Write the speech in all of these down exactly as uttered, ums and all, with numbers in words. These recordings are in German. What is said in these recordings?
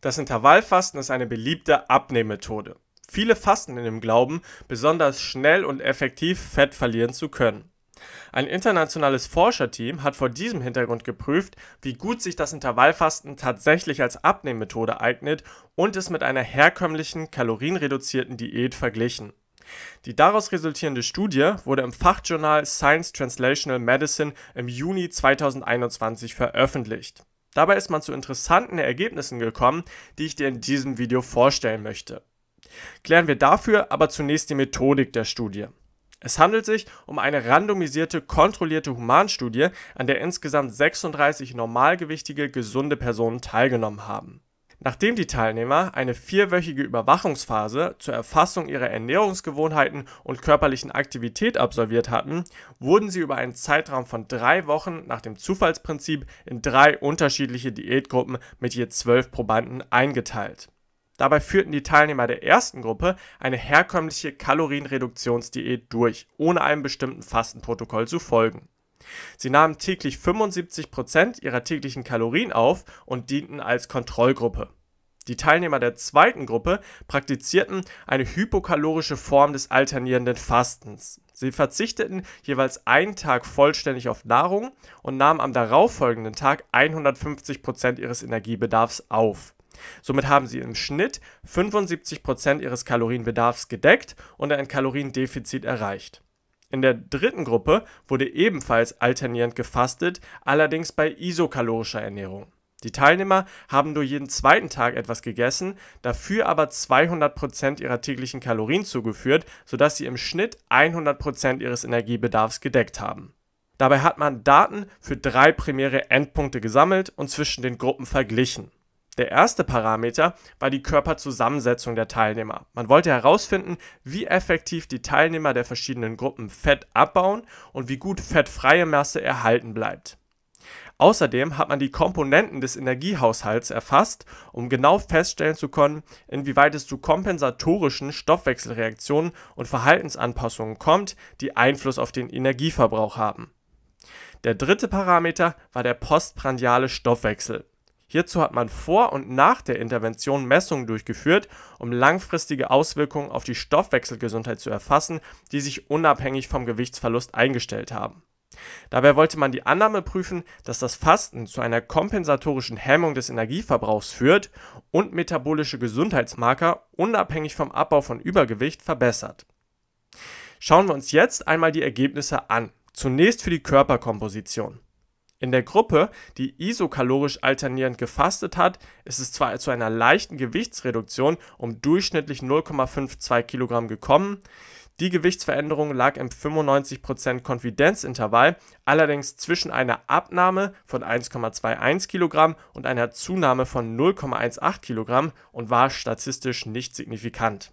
Das Intervallfasten ist eine beliebte Abnehmmethode. Viele fasten in dem Glauben, besonders schnell und effektiv Fett verlieren zu können. Ein internationales Forscherteam hat vor diesem Hintergrund geprüft, wie gut sich das Intervallfasten tatsächlich als Abnehmmethode eignet und es mit einer herkömmlichen, kalorienreduzierten Diät verglichen. Die daraus resultierende Studie wurde im Fachjournal Science Translational Medicine im Juni zweitausendeinundzwanzig veröffentlicht. Dabei ist man zu interessanten Ergebnissen gekommen, die ich dir in diesem Video vorstellen möchte. Klären wir dafür aber zunächst die Methodik der Studie. Es handelt sich um eine randomisierte, kontrollierte Humanstudie, an der insgesamt sechsunddreißig normalgewichtige, gesunde Personen teilgenommen haben. Nachdem die Teilnehmer eine vierwöchige Überwachungsphase zur Erfassung ihrer Ernährungsgewohnheiten und körperlichen Aktivität absolviert hatten, wurden sie über einen Zeitraum von drei Wochen nach dem Zufallsprinzip in drei unterschiedliche Diätgruppen mit je zwölf Probanden eingeteilt. Dabei führten die Teilnehmer der ersten Gruppe eine herkömmliche Kalorienreduktionsdiät durch, ohne einem bestimmten Fastenprotokoll zu folgen. Sie nahmen täglich fünfundsiebzig Prozent ihrer täglichen Kalorien auf und dienten als Kontrollgruppe. Die Teilnehmer der zweiten Gruppe praktizierten eine hypokalorische Form des alternierenden Fastens. Sie verzichteten jeweils einen Tag vollständig auf Nahrung und nahmen am darauffolgenden Tag hundertfünfzig Prozent ihres Energiebedarfs auf. Somit haben sie im Schnitt fünfundsiebzig Prozent ihres Kalorienbedarfs gedeckt und ein Kaloriendefizit erreicht. In der dritten Gruppe wurde ebenfalls alternierend gefastet, allerdings bei isokalorischer Ernährung. Die Teilnehmer haben nur jeden zweiten Tag etwas gegessen, dafür aber zweihundert Prozent ihrer täglichen Kalorien zugeführt, sodass sie im Schnitt hundert Prozent ihres Energiebedarfs gedeckt haben. Dabei hat man Daten für drei primäre Endpunkte gesammelt und zwischen den Gruppen verglichen. Der erste Parameter war die Körperzusammensetzung der Teilnehmer. Man wollte herausfinden, wie effektiv die Teilnehmer der verschiedenen Gruppen Fett abbauen und wie gut fettfreie Masse erhalten bleibt. Außerdem hat man die Komponenten des Energiehaushalts erfasst, um genau feststellen zu können, inwieweit es zu kompensatorischen Stoffwechselreaktionen und Verhaltensanpassungen kommt, die Einfluss auf den Energieverbrauch haben. Der dritte Parameter war der postprandiale Stoffwechsel. Hierzu hat man vor und nach der Intervention Messungen durchgeführt, um langfristige Auswirkungen auf die Stoffwechselgesundheit zu erfassen, die sich unabhängig vom Gewichtsverlust eingestellt haben. Dabei wollte man die Annahme prüfen, dass das Fasten zu einer kompensatorischen Hemmung des Energieverbrauchs führt und metabolische Gesundheitsmarker unabhängig vom Abbau von Übergewicht verbessert. Schauen wir uns jetzt einmal die Ergebnisse an. Zunächst für die Körperkomposition. In der Gruppe, die isokalorisch alternierend gefastet hat, ist es zwar zu einer leichten Gewichtsreduktion um durchschnittlich null Komma zweiundfünfzig Kilogramm gekommen, die Gewichtsveränderung lag im fünfundneunzig Prozent Konfidenzintervall, allerdings zwischen einer Abnahme von eins Komma einundzwanzig Kilogramm und einer Zunahme von null Komma achtzehn Kilogramm und war statistisch nicht signifikant.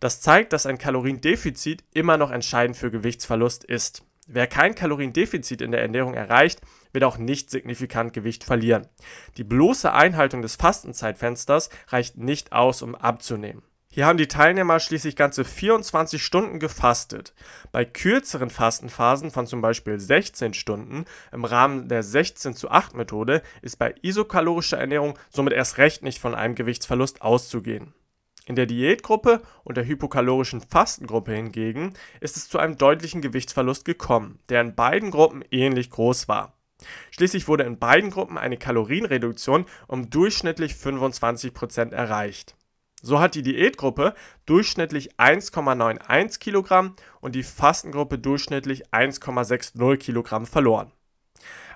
Das zeigt, dass ein Kaloriendefizit immer noch entscheidend für Gewichtsverlust ist. Wer kein Kaloriendefizit in der Ernährung erreicht, wird auch nicht signifikant Gewicht verlieren. Die bloße Einhaltung des Fastenzeitfensters reicht nicht aus, um abzunehmen. Hier haben die Teilnehmer schließlich ganze vierundzwanzig Stunden gefastet. Bei kürzeren Fastenphasen von zum Beispiel sechzehn Stunden im Rahmen der sechzehn zu acht Methode ist bei isokalorischer Ernährung somit erst recht nicht von einem Gewichtsverlust auszugehen. In der Diätgruppe und der hypokalorischen Fastengruppe hingegen ist es zu einem deutlichen Gewichtsverlust gekommen, der in beiden Gruppen ähnlich groß war. Schließlich wurde in beiden Gruppen eine Kalorienreduktion um durchschnittlich fünfundzwanzig Prozent erreicht. So hat die Diätgruppe durchschnittlich eins Komma einundneunzig Kilogramm und die Fastengruppe durchschnittlich eins Komma sechzig Kilogramm verloren.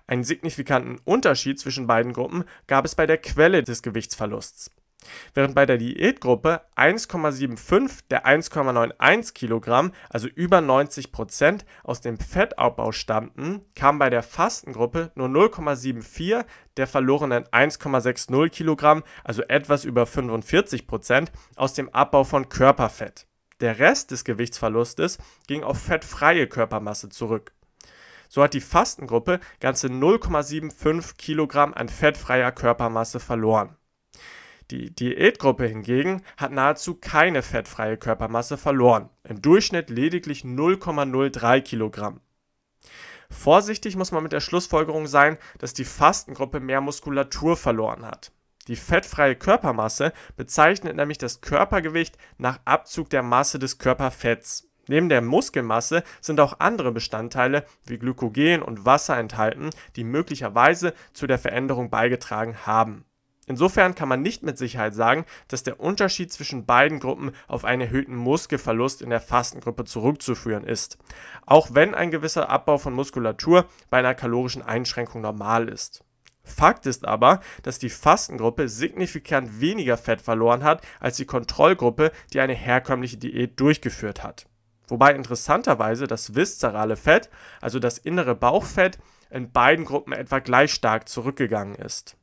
Einen signifikanten Unterschied zwischen beiden Gruppen gab es bei der Quelle des Gewichtsverlusts. Während bei der Diätgruppe eins Komma fünfundsiebzig der eins Komma einundneunzig Kilogramm, also über neunzig Prozent, aus dem Fettabbau stammten, kam bei der Fastengruppe nur null Komma vierundsiebzig der verlorenen eins Komma sechzig Kilogramm, also etwas über fünfundvierzig Prozent, aus dem Abbau von Körperfett. Der Rest des Gewichtsverlustes ging auf fettfreie Körpermasse zurück. So hat die Fastengruppe ganze null Komma fünfundsiebzig Kilogramm an fettfreier Körpermasse verloren. Die Diätgruppe hingegen hat nahezu keine fettfreie Körpermasse verloren, im Durchschnitt lediglich null Komma null drei Kilogramm. Vorsichtig muss man mit der Schlussfolgerung sein, dass die Fastengruppe mehr Muskulatur verloren hat. Die fettfreie Körpermasse bezeichnet nämlich das Körpergewicht nach Abzug der Masse des Körperfetts. Neben der Muskelmasse sind auch andere Bestandteile wie Glykogen und Wasser enthalten, die möglicherweise zu der Veränderung beigetragen haben. Insofern kann man nicht mit Sicherheit sagen, dass der Unterschied zwischen beiden Gruppen auf einen erhöhten Muskelverlust in der Fastengruppe zurückzuführen ist, auch wenn ein gewisser Abbau von Muskulatur bei einer kalorischen Einschränkung normal ist. Fakt ist aber, dass die Fastengruppe signifikant weniger Fett verloren hat als die Kontrollgruppe, die eine herkömmliche Diät durchgeführt hat. Wobei interessanterweise das viszerale Fett, also das innere Bauchfett, in beiden Gruppen etwa gleich stark zurückgegangen ist.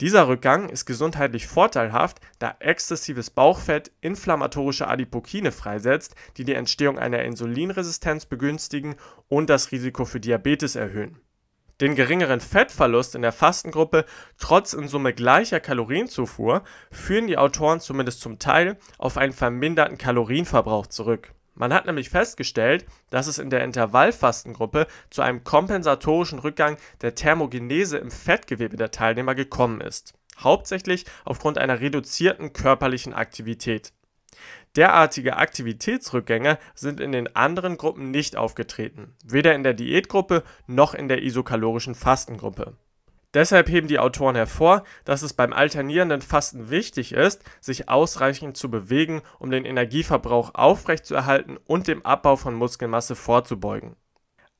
Dieser Rückgang ist gesundheitlich vorteilhaft, da exzessives Bauchfett inflammatorische Adipokine freisetzt, die die Entstehung einer Insulinresistenz begünstigen und das Risiko für Diabetes erhöhen. Den geringeren Fettverlust in der Fastengruppe trotz in Summe gleicher Kalorienzufuhr führen die Autoren zumindest zum Teil auf einen verminderten Kalorienverbrauch zurück. Man hat nämlich festgestellt, dass es in der Intervallfastengruppe zu einem kompensatorischen Rückgang der Thermogenese im Fettgewebe der Teilnehmer gekommen ist, hauptsächlich aufgrund einer reduzierten körperlichen Aktivität. Derartige Aktivitätsrückgänge sind in den anderen Gruppen nicht aufgetreten, weder in der Diätgruppe noch in der isokalorischen Fastengruppe. Deshalb heben die Autoren hervor, dass es beim alternierenden Fasten wichtig ist, sich ausreichend zu bewegen, um den Energieverbrauch aufrechtzuerhalten und dem Abbau von Muskelmasse vorzubeugen.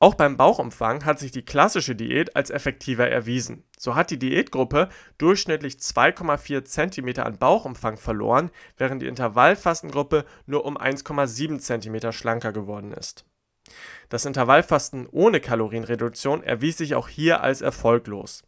Auch beim Bauchumfang hat sich die klassische Diät als effektiver erwiesen. So hat die Diätgruppe durchschnittlich zwei Komma vier Zentimeter an Bauchumfang verloren, während die Intervallfastengruppe nur um eins Komma sieben Zentimeter schlanker geworden ist. Das Intervallfasten ohne Kalorienreduktion erwies sich auch hier als erfolglos.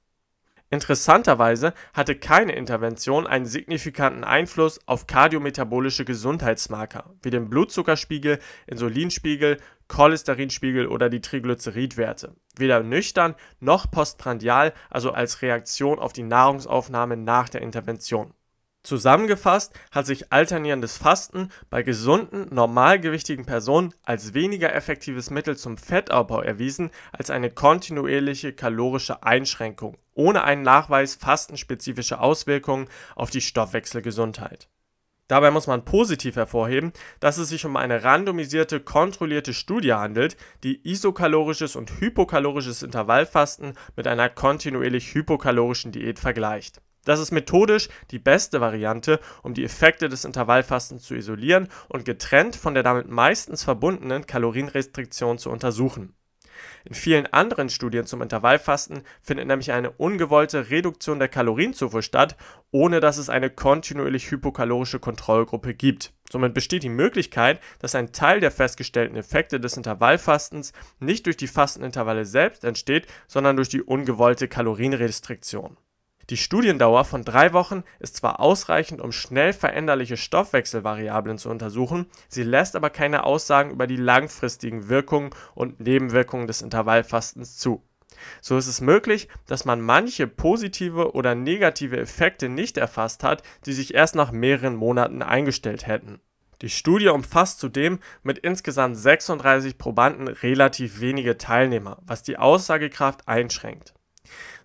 Interessanterweise hatte keine Intervention einen signifikanten Einfluss auf kardiometabolische Gesundheitsmarker wie den Blutzuckerspiegel, Insulinspiegel, Cholesterinspiegel oder die Triglyceridwerte, weder nüchtern noch postprandial, also als Reaktion auf die Nahrungsaufnahme nach der Intervention. Zusammengefasst hat sich alternierendes Fasten bei gesunden, normalgewichtigen Personen als weniger effektives Mittel zum Fettabbau erwiesen als eine kontinuierliche kalorische Einschränkung, ohne einen Nachweis fastenspezifischer Auswirkungen auf die Stoffwechselgesundheit. Dabei muss man positiv hervorheben, dass es sich um eine randomisierte, kontrollierte Studie handelt, die isokalorisches und hypokalorisches Intervallfasten mit einer kontinuierlich hypokalorischen Diät vergleicht. Das ist methodisch die beste Variante, um die Effekte des Intervallfastens zu isolieren und getrennt von der damit meistens verbundenen Kalorienrestriktion zu untersuchen. In vielen anderen Studien zum Intervallfasten findet nämlich eine ungewollte Reduktion der Kalorienzufuhr statt, ohne dass es eine kontinuierlich hypokalorische Kontrollgruppe gibt. Somit besteht die Möglichkeit, dass ein Teil der festgestellten Effekte des Intervallfastens nicht durch die Fastenintervalle selbst entsteht, sondern durch die ungewollte Kalorienrestriktion. Die Studiendauer von drei Wochen ist zwar ausreichend, um schnell veränderliche Stoffwechselvariablen zu untersuchen, sie lässt aber keine Aussagen über die langfristigen Wirkungen und Nebenwirkungen des Intervallfastens zu. So ist es möglich, dass man manche positive oder negative Effekte nicht erfasst hat, die sich erst nach mehreren Monaten eingestellt hätten. Die Studie umfasst zudem mit insgesamt sechsunddreißig Probanden relativ wenige Teilnehmer, was die Aussagekraft einschränkt.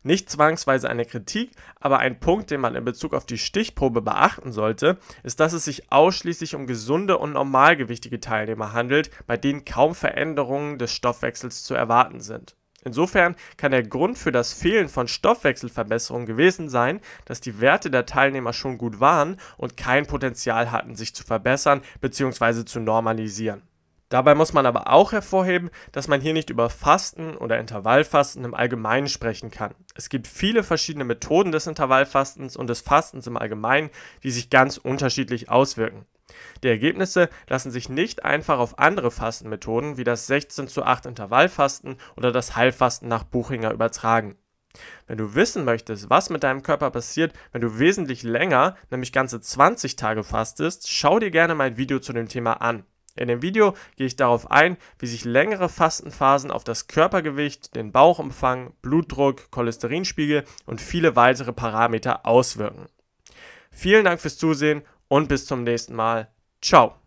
Nicht zwangsweise eine Kritik, aber ein Punkt, den man in Bezug auf die Stichprobe beachten sollte, ist, dass es sich ausschließlich um gesunde und normalgewichtige Teilnehmer handelt, bei denen kaum Veränderungen des Stoffwechsels zu erwarten sind. Insofern kann der Grund für das Fehlen von Stoffwechselverbesserungen gewesen sein, dass die Werte der Teilnehmer schon gut waren und kein Potenzial hatten, sich zu verbessern bzw. zu normalisieren. Dabei muss man aber auch hervorheben, dass man hier nicht über Fasten oder Intervallfasten im Allgemeinen sprechen kann. Es gibt viele verschiedene Methoden des Intervallfastens und des Fastens im Allgemeinen, die sich ganz unterschiedlich auswirken. Die Ergebnisse lassen sich nicht einfach auf andere Fastenmethoden wie das sechzehn zu acht Intervallfasten oder das Heilfasten nach Buchinger übertragen. Wenn du wissen möchtest, was mit deinem Körper passiert, wenn du wesentlich länger, nämlich ganze zwanzig Tage fastest, schau dir gerne mein Video zu dem Thema an. In dem Video gehe ich darauf ein, wie sich längere Fastenphasen auf das Körpergewicht, den Bauchumfang, Blutdruck, Cholesterinspiegel und viele weitere Parameter auswirken. Vielen Dank fürs Zusehen und bis zum nächsten Mal. Ciao!